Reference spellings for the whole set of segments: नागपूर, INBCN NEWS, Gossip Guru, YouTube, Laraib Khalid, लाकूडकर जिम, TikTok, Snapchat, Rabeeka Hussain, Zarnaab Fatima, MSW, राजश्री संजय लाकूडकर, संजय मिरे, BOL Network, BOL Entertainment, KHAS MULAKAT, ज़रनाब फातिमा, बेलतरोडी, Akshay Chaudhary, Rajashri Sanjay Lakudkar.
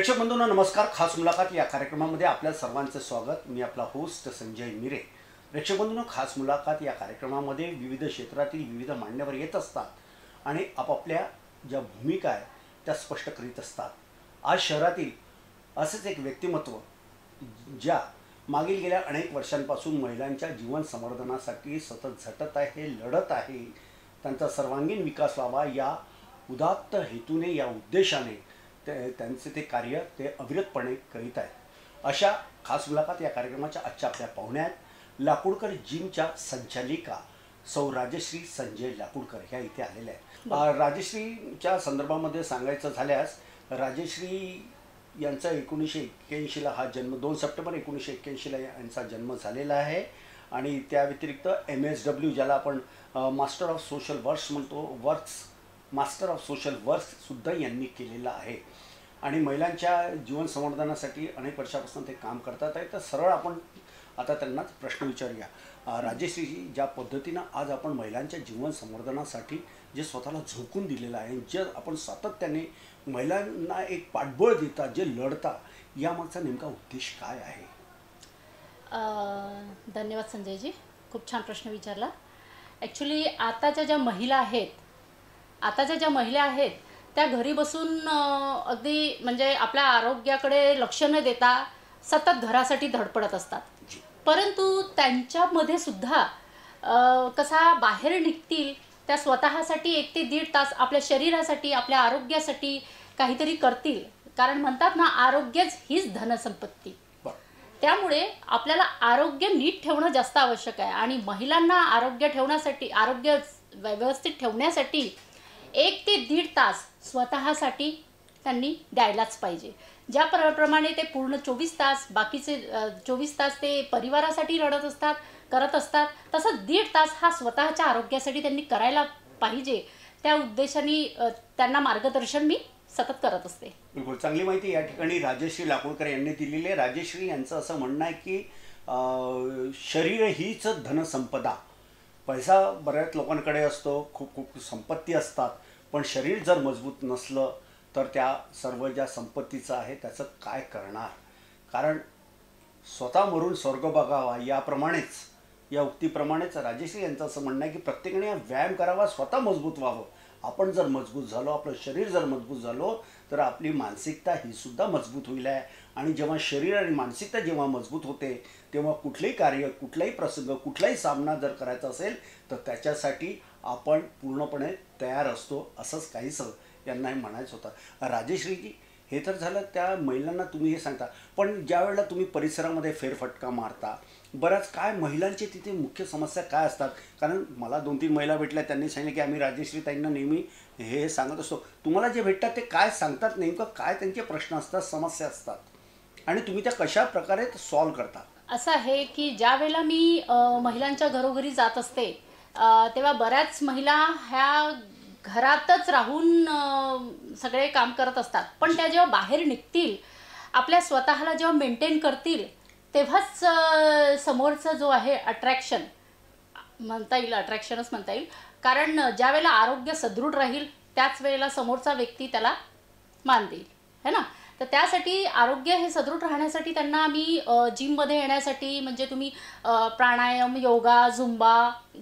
प्रेक्षक बंधूंना नमस्कार. खास मुलाखत या कार्यक्रमामध्ये आपल्या सर्वांचं स्वागत. मी आपला होस्ट संजय मिरे. प्रेक्षक बंधूंनो, खास मुलाखत या कार्यक्रमामध्ये विविध क्षेत्रातील विविध मान्यवर येत असतात आणि आपापल्या ज्या भूमिका आहे त्या स्पष्ट करीत असतात. आज शहरातील असेच एक व्यक्तिमत्व ज्या मागील गेल्या अनेक वर्षांपासून महिलांच्या जीवन संवर्धनासाठी सतत झटत आहे, लढत आहे, त्यांचा सर्वांगीण विकास व्हावा या उदात्त हेतूने, या उद्देशाने त्यांचे कार्य ते अविरतपणे करीत आहेत. अशा खास मुलाखत या कार्यक्रमाच्या आजच्या आपल्या पाहुण्या आहेत लाकूडकर जिमच्या संचालिका सौ राजश्री संजय लाकूडकर. ह्या इथे आलेल्या आहेत. राजश्रीच्या संदर्भामध्ये सांगायचं झाल्यास, राजश्री यांचा 1981ला हा जन्म, 2 सप्टेंबर 1981ला यांचा जन्म झालेला आहे. आणि त्या व्यतिरिक्त MSW, ज्याला आपण मास्टर ऑफ सोशल वर्क्स म्हणतो, मास्टर ऑफ सोशल वर्क्ससुद्धा यांनी केलेला आहे. आणि महिलांच्या जीवन संवर्धनासाठी अनेक वर्षापासून ते काम करतात आहे. तर सरळ आपण आता त्यांना प्रश्न विचारूया. राजश्रीजी, ज्या पद्धतीनं आज आपण महिलांच्या जीवन संवर्धनासाठी जे स्वतःला झोकून दिलेलं आहे, जे आपण सातत्याने महिलांना एक पाठबळ देता, जे लढता, यामागचा नेमका उद्देश काय आहे? धन्यवाद संजयजी, खूप छान प्रश्न विचारला. ॲक्च्युली आताच्या ज्या महिला आहेत, त्या घरी बसून अगदी म्हणजे आपल्या आरोग्याकडे लक्ष न देता सतत घरासाठी धडपडत असतात. परंतु त्यांच्यामध्ये सुद्धा कसा बाहेर निघतील, त्या स्वतःसाठी 1 ते 1.5 तास आपल्या शरीरासाठी, आपल्या आरोग्यासाठी काहीतरी करतील. कारण म्हणतात ना, आरोग्यच हीच धनसंपत्ती. त्यामुळे आपल्याला आरोग्य नीट ठेवणं जास्त आवश्यक आहे. आणि महिलांना आरोग्य ठेवण्यासाठी, आरोग्य व्यवस्थित ठेवण्यासाठी 1 ते 1.5 तास स्वतःसाठी त्यांनी द्यायलाच पाहिजे. ज्या प्रमाणे ते पूर्ण 24 तास, बाकीचे 24 तास ते परिवारासाठी लढत असतात, करत असतात, तसंच 1.5 तास हा स्वतःच्या आरोग्यासाठी त्यांनी करायला पाहिजे. त्या उद्देशाने त्यांना मार्गदर्शन मी सतत करत असते. बिलकुल चांगली माहिती या ठिकाणी राजश्री लाकूडकर यांनी दिलेली आहे. राजश्री यांचं असं म्हणणं आहे की शरीर हीच धनसंपदा. पैसा बऱ्याच लोकांकडे असतो, खूप खूप संपत्ती असतात, पण शरीर जर मजबूत नसलं तर त्या सर्व ज्या संपत्तीचं आहे त्याचं काय करणार? कारण स्वतः मरून स्वर्ग बघावा याप्रमाणेच, या उक्तीप्रमाणेच राजश्री यांचं असं म्हणणं आहे की प्रत्येकाने व्यायाम करावा, स्वतः मजबूत व्हावं. आपण जर मजबूत झालो, आपलं शरीर जर मजबूत झालो, तर आपली मानसिकता हीसुद्धा मजबूत होईल आहे. आणि जेव्हा शरीर आणि मानसिकता जेव्हा मजबूत होते, तेव्हा कुठलेही कार्य, कुठलाही प्रसंग, कुठलाही सामना जर करायचा असेल तर त्याच्यासाठी आपण पूर्णपणे तयार असतो, असंच काहीसं यांना हे म्हणायचं होतं. राजश्रीजी, हे तर झालं त्या महिलांना तुम्ही हे सांगता, पण ज्यावेळेला तुम्ही परिसरामध्ये फेरफटका मारता, बऱ्याच काय महिलांची तिथे मुख्य समस्या काय असतात? कारण मला 2-3 महिला भेटल्या, त्यांनी सांगितलं की आम्ही राजश्री ताईंना नेहमी हे सांगत असतो. तुम्हाला जे भेटतात ते काय सांगतात, नेमकं काय त्यांचे प्रश्न असतात, समस्या असतात, आणि तुम्ही त्या कशा प्रकारे सॉल्व्ह करता? असं आहे की ज्यावेळेला मी महिलांच्या घरोघरी जात असते, तेव्हा बऱ्याच महिला ह्या घरातच राहून सगळे काम करत असतात. पण त्या जेव्हा बाहेर निघतील, आपल्या स्वतःला जेव्हा मेंटेन करतील, तेव्हाच समोरचा जो आहे अट्रॅक्शन म्हणता येईल, अट्रॅक्शनच म्हणता येईल. कारण ज्या वेळेला आरोग्य सदृढ राहील, त्याच वेळेला समोरचा व्यक्ती त्याला मान देईल, है ना. तर त्यासाठी आरोग्य हे सदृढ राहण्यासाठी त्यांना आम्ही जिममध्ये येण्यासाठी, म्हणजे तुम्ही प्राणायाम, योगा, झुंबा,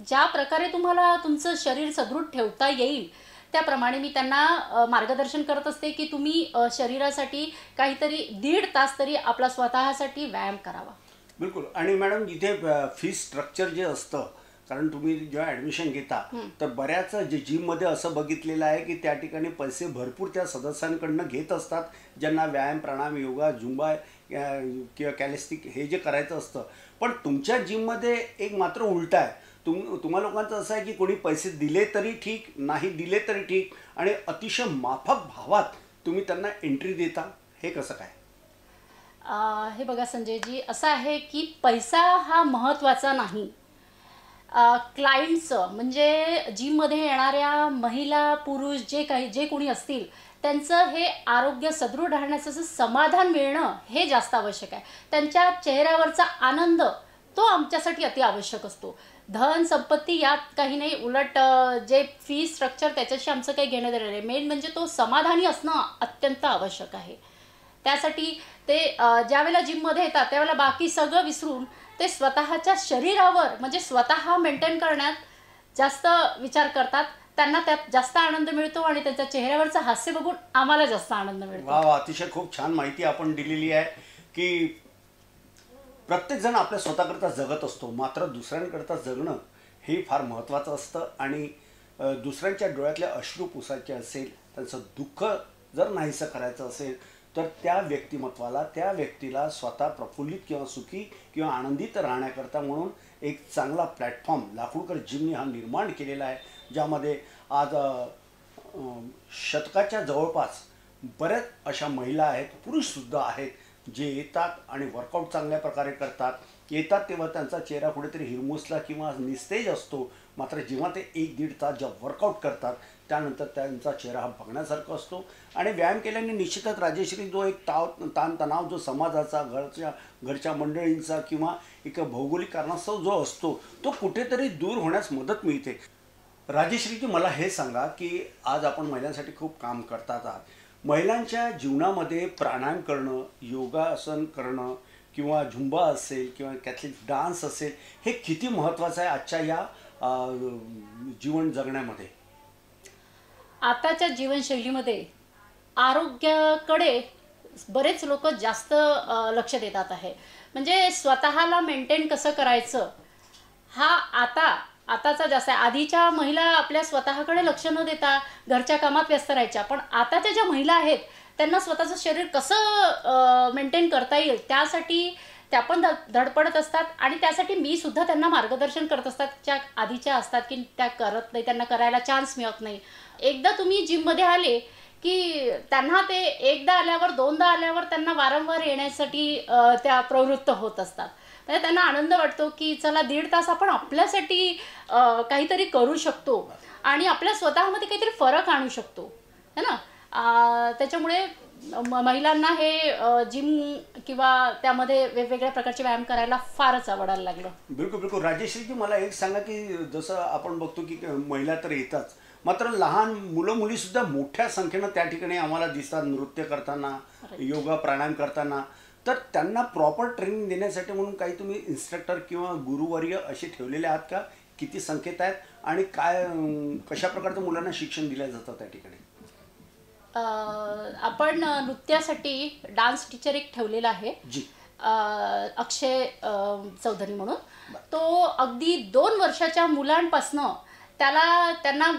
ज्या प्रकारे तुम्हाला तुमचं शरीर सदृढ ठेवता येईल त्याप्रमाणे मी त्यांना मार्गदर्शन करत असते की तुम्ही शरीरासाठी काहीतरी 1.5 तास तरी आपला स्वतःसाठी व्यायाम करावा. बिलकुल. आणि मॅडम, इथे फी स्ट्रक्चर जे असतं, कारण तुम्ही जेव्हा ॲडमिशन घेता तर बऱ्याच जे जिममध्ये असं बघितलेलं आहे की त्या ठिकाणी पैसे भरपूर त्या सदस्यांकडनं घेत असतात, ज्यांना व्यायाम, प्राणायाम, योगा, झुंबा किंवा कॅलिस्टिक हे जे करायचं असतं. पण तुमच्या जिममध्ये एक मात्र उलटा आहे. तुम्हा लोकांचं असं आहे की कोणी पैसे दिले तरी ठीक, नाही दिले तरी ठीक, आणि अतिशय माफक भावात तुम्ही त्यांना एंट्री देता. हे कसं काय? हे बघा संजयजी, असं आहे की पैसा हा महत्त्वाचा नाही. क्लायंटचं म्हणजे जिममध्ये येणाऱ्या महिला, पुरुष, जे कोणी असतील त्यांचं हे आरोग्य सदृढ राहण्याचं समाधान मिळणं हे जास्त आवश्यक आहे. त्यांच्या चेहऱ्यावरचा आनंद तो आमच्यासाठी अतिआवश्यक असतो. धन संपत्ती यात काही नाही, उलट जे फी स्ट्रक्चर त्याच्याशी आमचं काही घेणं देणं नाही. मेन म्हणजे तो समाधानी असणं अत्यंत आवश्यक आहे. त्यासाठी ते ज्यावेळेला जिम मध्ये येतात त्यावेळेला बाकी सगळं विसरून ते स्वतःच्या शरीरावर म्हणजे स्वतः मेंटेन करण्यात जास्त विचार करतात। त्यांना त्यात जास्त आनंद मिळतो आणि त्यांच्या चेहऱ्यावरचं हास्य बघून आम्हाला जास्त आनंद मिळतो। वाह वाह, अतिशय खूप छान माहिती आपण दिलेली आहे की प्रत्येक जण आपल्या स्वतःकरता जगत असतो, मात्र दुसऱ्यांकरता जगणं हे फार महत्त्वाचं असतं आणि दुसऱ्यांच्या डोळ्यातले अश्रू पुसायचे असेल, त्यांचं दुःख जर नाहीसं करायचं असेल तर त्या व्यक्तिमत्वाला त्या व्यक्तीला स्वतः प्रफुल्लित किंवा सुखी किंवा आनंदित राहण्याकरता म्हणून एक चांगला प्लॅटफॉर्म लाकूडकर जिमने हा निर्माण केलेला आहे, ज्यामध्ये आज शतकाच्या जवळपास बऱ्याच अशा महिला आहेत, पुरुषसुद्धा आहेत जे येतात आणि वर्कआउट चांगल्या प्रकारे करतात। येतात तेव्हा त्यांचा चेहरा कुठेतरी हिरमुसला किंवा निस्तेज असतो, मात्र जेव्हा ते एक दीड तास जेव्हा वर्कआउट करतात त्यानंतर त्यांचा चेहरा हा बघण्यासारखा असतो। आणि व्यायाम केल्याने निश्चितच राजेश्री जो एक ताणतणाव जो समाजाचा घरच्या मंडळींचा किंवा एक भौगोलिक कारणास्तव जो असतो तो कुठेतरी दूर होण्यास मदत मिळते। राजेश्रीजी मला हे सांगा की आज आपण महिलांसाठी खूप काम करतात आहात, महिलांच्या जीवनामध्ये प्राणायाम करणं, योगासन करणं किंवा झुंबा असेल किंवा कॅथलिक डान्स असेल हे किती महत्त्वाचं आहे आजच्या या जीवन जगण्यामध्ये? आताच्या जीवनशैलीमध्ये आरोग्याकडे बरेच लोक जास्त लक्ष देतात आहे, म्हणजे स्वतःला मेंटेन कसं करायचं हा आताचा जास्त आहे। आधीच्या महिला आपल्या स्वतःकडे लक्ष न देता घरच्या कामात व्यस्त राहायच्या, पण आताच्या ज्या महिला आहेत त्यांना स्वतःचं शरीर कसं मेंटेन करता येईल त्यासाठी त्या पण धडपडत असतात आणि त्यासाठी मी सुद्धा त्यांना मार्गदर्शन करत असतात। त्या आधीच्या असतात की त्या करत नाही, त्यांना करायला चान्स मिळत नाही। एकदा तुम्ही जिममध्ये आले की त्यांना ते एकदा आल्यावर दोनदा आल्यावर त्यांना वारंवार येण्यासाठी त्या प्रवृत्त होत असतात, म्हणजे त्यांना आनंद वाटतो की चला दीड तास आपण आपल्यासाठी काहीतरी करू शकतो आणि आपल्या स्वतःमध्ये काहीतरी फरक आणू शकतो है ना। त्याच्यामुळे महिलांना हे जिम किंवा त्यामध्ये वेगवेगळ्या प्रकारचे व्यायाम करायला फारच आवडायला लागलं। बिलकुल बिलकुल। राजेश्रीजी मला एक सांगा की जसं आपण बघतो की महिला तर येतात, मात्र लहान मुलं मुलीसुद्धा मोठ्या संख्येनं त्या ठिकाणी आम्हाला दिसतात नृत्य करताना, योगा प्राणायाम करताना, तर त्यांना प्रॉपर ट्रेनिंग देण्यासाठी म्हणून काही तुम्ही इन्स्ट्रक्टर किंवा गुरुवर्य असे ठेवलेले आहात का? किती संकेत आहेत आणि काय कशा प्रकारचं मुलांना शिक्षण दिलं जातं त्या ठिकाणी? आपण नृत्यासाठी डान्स टीचर एक ठेवलेला आहे जी अक्षय चौधरी म्हणून, तो अगदी 2 वर्षाच्या मुलांपासनं त्यांना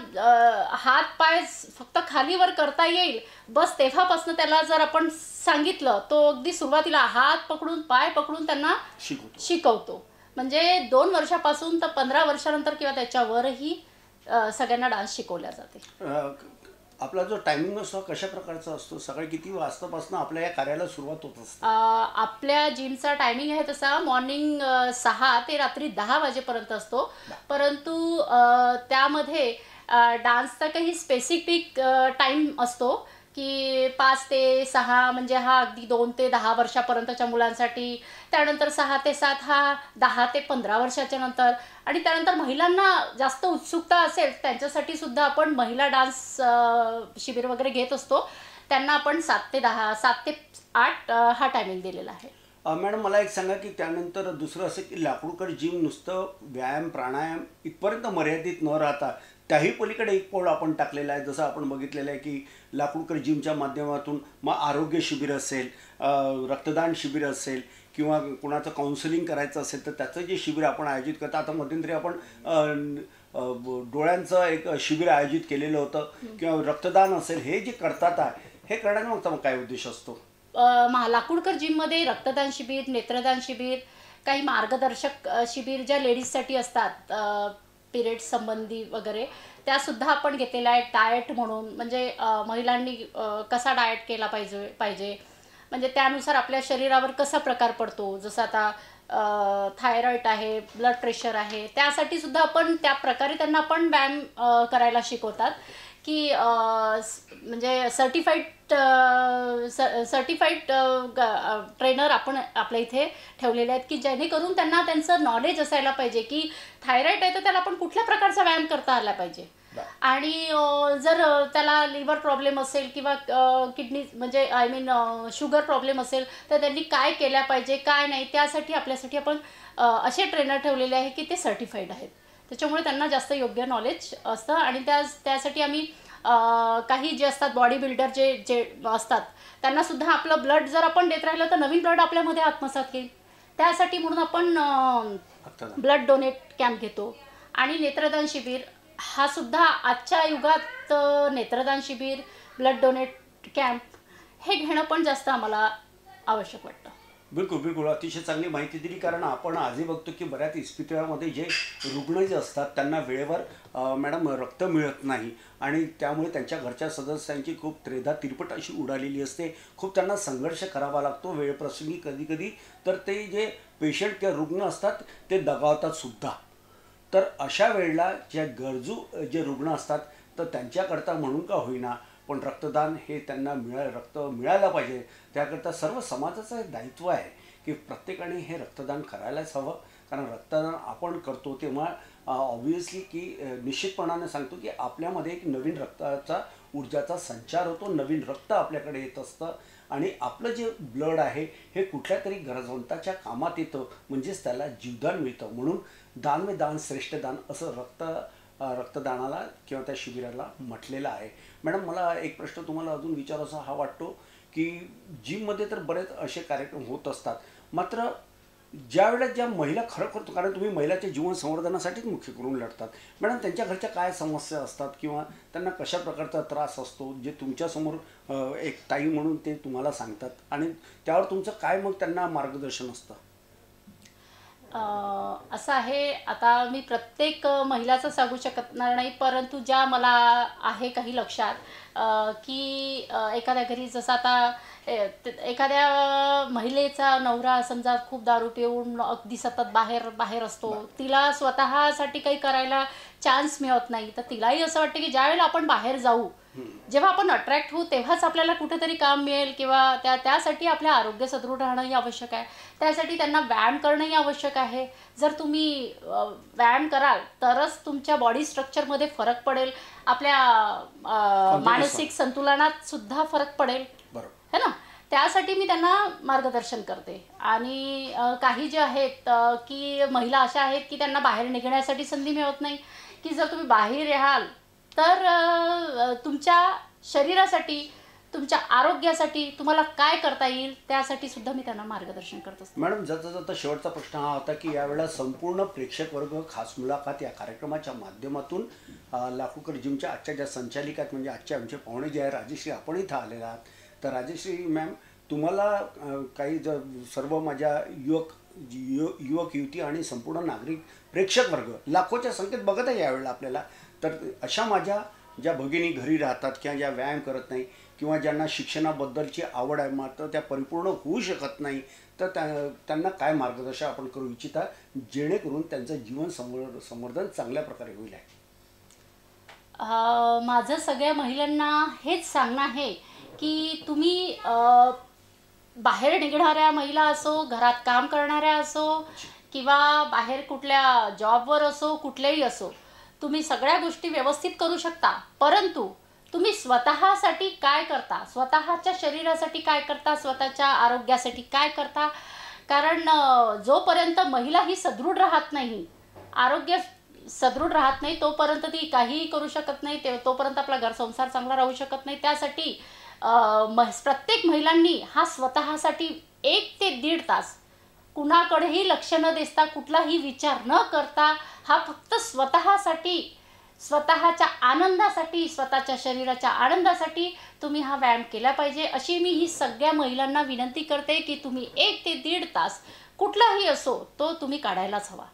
हात पाय फक्त खालीवर करता येईल बस तेव्हापासून त्याला जर आपण सांगितलं तो अगदी सुरुवातीला हात पकडून पाय पकडून त्यांना शिकवतो, म्हणजे 2 वर्षापासून तर 15 वर्षानंतर किंवा त्याच्यावरही सगळ्यांना डान्स शिकवला जाते। आपला जो टायमिंग असतो कशा प्रकारचा असतो? सकाळी किती वाजतापासून आपल्या या कार्याला सुरुवात होत असते? आपल्या जिमचा टायमिंग आहे तसा मॉर्निंग 6 ते रात्री 10 वाजेपर्यंत असतो, परंतु त्यामध्ये डान्सचा काही स्पेसिफिक टाईम असतो की 5 ते 6 म्हणजे हा अगदी 2 ते 10 वर्षापर्यंतच्या मुलांसाठी, त्यानंतर 6 ते 7 हा 10 ते 15 वर्षाच्या नंतर, आणि त्यानंतर महिलांना जास्त उत्सुकता असेल त्यांच्यासाठी सुद्धा आपण महिला डान्स शिबिर वगैरे घेत असतो, त्यांना आपण 7 ते 10, 7 ते 8 हा टायमिंग दिलेला आहे। मॅडम मला एक सांगा की त्यानंतर दुसरं असं की लाकूडकर जिम नुसतं व्यायाम प्राणायाम इथपर्यंत मर्यादित न राहता त्याही पलीकडे एक पाऊल आपण टाकलेला आहे, जसं आपण बघितलेलं आहे की लाकूडकर जिमच्या माध्यमातून मग आरोग्य शिबिर असेल, रक्तदान शिबिर असेल किंवा कोणाचं काउन्सिलिंग करायचं असेल तर त्याचं जे शिबिर आपण आयोजित करतो, आता मध्यंतरी आपण डोळ्यांचं एक शिबिर आयोजित केलेलं होतं, किंवा रक्तदान असेल, हे जे करतात हे करण्यामागचा मग काय उद्देश असतो? लाकूडकर जिममध्ये रक्तदान शिबिर, नेत्रदान शिबिर, काही मार्गदर्शक शिबिर ज्या लेडीजसाठी असतात पिरियड संबंधी वगैरे त्यासुद्धा आपण घेतलेला आहे। डाएट म्हणून म्हणजे महिलांनी कसा डाएट केला पाहिजे म्हणजे त्यानुसार आपल्या शरीरावर कसा प्रकार पडतो, जसं आता थायरॉइड आहे, ब्लड प्रेशर आहे, त्यासाठी सुद्धा आपण त्या प्रकारे त्यांना आपण व्यायाम करायला शिकवतात की म्हणजे सर्टिफाईड ट्रेनर आपण आपल्या इथे ठेवलेले आहेत की जेणेकरून त्यांना त्यांचं नॉलेज असायला पाहिजे की थायरॉइड आहे तर त्याला आपण कुठल्या प्रकारचा व्यायाम करता आला पाहिजे, जर त्याला लिव्हर प्रॉब्लेम असेल किंवा किडनी म्हणजे आय मीन शुगर प्रॉब्लेम असेल तर त्यांनी काय केलं पाहिजे काय नाही त्यासाठी आपल्यासाठी आपण असे ट्रेनर ठेवलेले आहे की ते सर्टिफाइड आहेत त्याच्यामुळे त्यांना जास्त योग्य नॉलेज असतं आणि त्यासाठी आम्ही काही जे असतात बॉडी बिल्डर जे जे असतात त्यांना सुद्धा आपलं ब्लड जर आपण देत राहिलं तर नवीन ब्लड आपल्यामध्ये आत्मसात होईल त्यासाठी म्हणून आपण ब्लड डोनेट कॅम्प घेतो आणि नेत्रदान शिबिर हा सुद्धा आजच्या युगात नेत्रदान शिबिर ब्लड डोनेट कॅम्प हे घेणं पण जास्त आम्हाला आवश्यक वाटतं। बिल्कुल बिल्कुल अतिशय चांगली माहिती दिली कारण आपण आजही बघतो की बऱ्याच इस्पितळामध्ये जे रुग्ण जे असतात त्यांना वेळेवर मॅडम रक्त मिळत नाही आणि त्यामुळे त्यांच्या घरच्या सदस्यांची खूप त्रेधा तिरपट अशी उडालेली असते खूप त्यांना संघर्ष करावा लागतो वेळप्रसंगी कधी कधी तर ते जे पेशंट किंवा रुग्ण असतात ते दगावतात सुद्धा तर अशा वेळेला जे गरजू जे रुग्ण असतात तर त्यांच्याकरता म्हणून का होईना पण रक्तदान हे त्यांना रक्त मिळायला पाहिजे त्याकरता सर्व समाजाचं दायित्व आहे की प्रत्येकाने हे रक्तदान करायलाच हवं कारण रक्तदान आपण करतो तेव्हा ऑब्वियसली की निश्चितपणाने सांगतो की आपल्यामध्ये एक नवीन रक्ताचा ऊर्जाचा संचार होतो नवीन रक्त आपल्याकडे येत असतं आणि आपलं जे ब्लड आहे हे कुठल्यातरी गरजवंताच्या कामात येतं म्हणजेच त्याला जीवदान मिळतं म्हणून दान में दान श्रेष्ठ दान असं रक्तदानाला किंवा त्या शिबिराला म्हटलेलं आहे। मॅडम मला एक प्रश्न तुम्हाला अजून विचारायचा हा वाटतो की जिममध्ये तर बरेच असे कार्यक्रम होत असतात मात्र ज्यावेळेस ज्या महिला खरोखर कारण तुम्ही महिलांच्या जीवन संवर्धनासाठीच मुख्य करून लढतात मॅडम त्यांच्या घरच्या काय समस्या असतात किंवा त्यांना कशा प्रकारचा त्रास असतो जे तुमच्यासमोर एक ताई म्हणून ते तुम्हाला सांगतात आणि त्यावर तुमचं काय मग त्यांना मार्गदर्शन असतं? असं आहे आता मी प्रत्येक महिलाचं सांगू शकत नाही परंतु ज्या मला आहे काही लक्षात की एखाद्या घरी जसं आता एखाद्या महिलेचा नवरा समजा खूप दारू पिऊन अगदी सतत बाहेर बाहेर असतो तिला स्वतःसाठी काही करायला चान्स मिळत नाही तर तिलाही असं वाटतं की ज्यावेळेला आपण बाहेर जाऊ जेव्हा आपण अट्रॅक्ट होऊ तेव्हाच आपल्याला कुठेतरी काम मिळेल किंवा त्यासाठी आपल्या आरोग्य सदृढ राहणंही आवश्यक आहे त्यासाठी त्यांना व्यायाम करणंही आवश्यक आहे जर तुम्ही व्यायाम कराल तरच तुमच्या बॉडी स्ट्रक्चरमध्ये फरक पडेल आपल्या मानसिक संतुलनात सुद्धा फरक पडेल है ना त्यासाठी मी त्यांना मार्गदर्शन करते आणि काही जे आहेत की महिला अशा आहेत की त्यांना बाहेर निघण्यासाठी संधी मिळत नाही की जर तुम्ही बाहेर राहाल तर तुमच्या शरीरासाठी तुमच्या आरोग्यासाठी तुम्हाला काय करता येईल त्यासाठी सुद्धा मी त्यांना मार्गदर्शन करत असते। मॅडम जसं जसं शेवटचा प्रश्न हा होता की यावेळेला संपूर्ण प्रेक्षक वर्ग खास मुलाखत या कार्यक्रमाच्या माध्यमातून लाखोकर जिमच्या आजच्या ज्या संचालिका म्हणजे आजच्या आमचे पाहुणे जे आहे राजश्री आपण इथं आलेले आहात तर राजश्री मॅम तुम्हाला काही सर्व माझ्या युवक युवती आणि संपूर्ण नागरिक प्रेक्षक वर्ग लाखोच्या संख्येत बघत आहे यावेळेला आपल्याला तर अशा माझ्या ज्या भगिनी घरी राहतात किंवा ज्या व्यायाम करत नाही किंवा ज्यांना शिक्षणाबद्दलची आवड आहे मात्र त्या परिपूर्ण होऊ शकत नाही तर त्यांना काय मार्गदर्शन आपण करू इच्छिता जेणेकरून त्यांचं जीवन संवर्धन चांगल्या प्रकारे होईल? माझं सगळ्या महिलांना हेच सांगणं आहे की तुम्ही बाहेर निघणाऱ्या महिला असो घरात काम करणाऱ्या असो किंवा बाहेर कुठल्या जॉबवर असो कुठलेही असो तुम्ही सगळ्या गोष्टी व्यवस्थित करू शकता परंतु तुम्ही स्वतःसाठी काय करता स्वतःच्या शरीरासाठी काय करता स्वतःच्या आरोग्यासाठी काय करता कारण जोपर्यंत महिला ही सदृढ राहत नाही आरोग्य सदृढ राहत नाही तोपर्यंत ती काहीही करू शकत नाही तोपर्यंत आपला घर संसार चांगला राहू शकत नाही त्यासाठी प्रत्येक महिलांनी हा स्वतःसाठी 1 ते 1.5 तास कुणाकडेही लक्ष न देता कुठलाही विचार न करता हा फक्त स्वतःसाठी स्वतःच्या आनंदासाठी स्वतःच्या शरीराच्या आनंदासाठी तुम्ही हा व्यायाम केला पाहिजे अशी मी ही सगळ्या महिलांना विनंती करते की तुम्ही 1 ते 1.5 तास कुठलाही असो तो तुम्ही काढायलाच हवा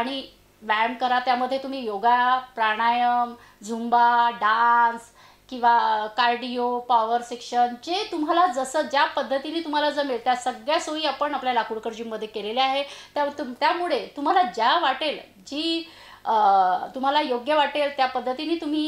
आणि व्यायाम करा त्यामध्ये तुम्ही योगा प्राणायाम झुंबा डान्स किंवा कार्डिओ पॉवर सेक्शन जे तुम्हाला जसं ज्या पद्धतीने तुम्हाला जमेल त्या सगळ्या सोयी आपण आपल्या लाकूडकर जिममध्ये केलेल्या आहे त्यामुळे तुम्हाला ज्या वाटेल जी तुम्हाला योग्य वाटेल त्या पद्धतीने तुम्ही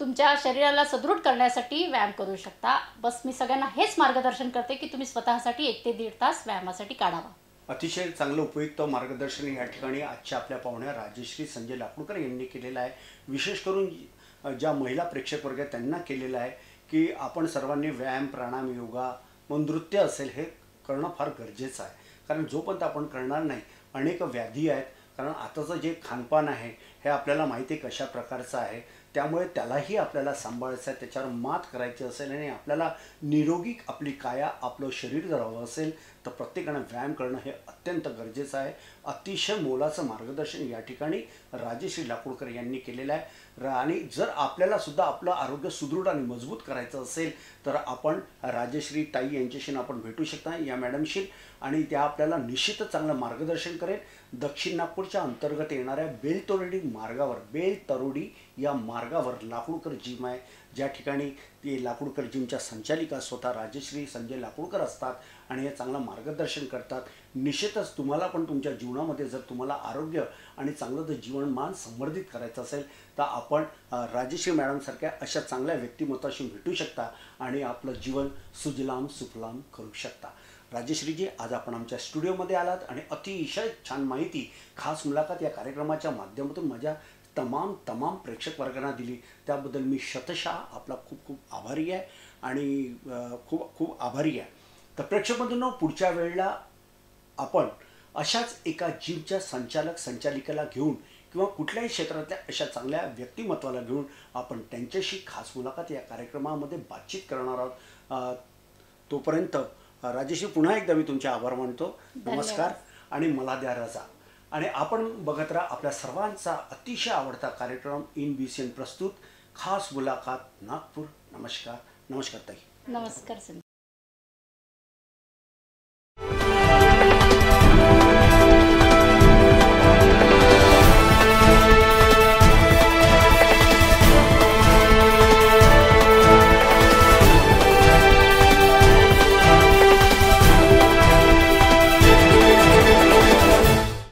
तुमच्या शरीराला सदृढ करण्यासाठी व्यायाम करू शकता। बस मी सगळ्यांना हेच मार्गदर्शन करते की तुम्ही स्वतःसाठी 1 ते 1.5 तास व्यायामासाठी काढावा। अतिशय चांगलं उपयुक्त मार्गदर्शन या ठिकाणी आजच्या आपल्या पाहुण्या राजश्री संजय लाकूडकर यांनी केलेलं आहे। विशेष करून ज्या महिला प्रेक्षक वर्ग त्यांना केलेलं आहे की आपण सर्वांनी व्यायाम, प्राणायाम, योगा व नृत्य असेल हे करणं फार गरजेचं आहे, कारण जोपर्यंत आपण करणार नाही अनेक व्याधी आहेत। कारण आताचं जे खानपान आहे हे आपल्याला माहिती आहे कशा प्रकारचं आहे, त्यामुळे त्यालाही आपल्याला सांभाळायचं आहे, त्याच्यावर मात करायची असेल आणि आपल्याला निरोगी आपली काया, आपलं शरीर जर हवं असेल तर प्रत्येकाने व्यायाम करणं हे अत्यंत गरजेचं आहे। अतिशय मोलाचं मार्गदर्शन या ठिकाणी राजश्री लाकूडकर यांनी केलेलं आहे आणि जर आपल्याला सुद्धा आपलं आरोग्य सुदृढ आणि मजबूत करायचं असेल तर आपण राजश्री ताई यांच्याशी आपण भेटू शकता या मॅडमशी, आणि त्या आपल्याला निश्चित चांगलं मार्गदर्शन करेल। दक्षिण नागपूरच्या अंतर्गत येणाऱ्या बेलतरोडी मार्गावर, बेलतरोडी या मार्गावर लाकूडकर जिम आहे, ज्या ठिकाणी ती लाकूडकर जिमच्या संचालिका स्वतः राजश्री संजय लाकूडकर असतात आणि हे चांगलं मार्गदर्शन करतात। निश्चितच तुम्हाला पण तुमच्या जीवनामध्ये जर तुम्हाला आरोग्य आणि चांगलं जीवनमान समृद्धित करायचं असेल तर आपण राजश्री मॅडमसारख्या अशा चांगल्या व्यक्तिमत्वाशी भेटू शकता आणि आपलं जीवन सुजलाम सुफलाम करू शकता। राजश्रीजी, आज आपण आमच्या स्टुडिओमध्ये आलात आणि अतिशय छान माहिती खास मुलाखत या कार्यक्रमाच्या माध्यमातून माझ्या तमाम प्रेक्षक वर्गांना दिली, त्याबद्दल मी शतशः आपला खूप आभारी आहे आणि खूप आभारी आहे। तर प्रेक्षक बंधूंनो, पुढच्या वेळेला आपण अशाच एका जिमच्या संचालक संचालिकेला घेऊन किंवा कुठल्याही क्षेत्रातल्या अशा चांगल्या व्यक्तिमत्वाला घेऊन आपण त्यांच्याशी खास मुलाखत या कार्यक्रमामध्ये बातचीत करणार आहोत। तोपर्यंत राजेशी पुन्हा एकदा मी तुमचे आभार मानतो, नमस्कार आणि मला द्या रजा। आणि आपण बघत राहा आपल्या सर्वांचा अतिशय आवडता कार्यक्रम INBCN प्रस्तुत खास मुलाखत नागपूर। नमस्कार नमस्कार ताई, नमस्कार।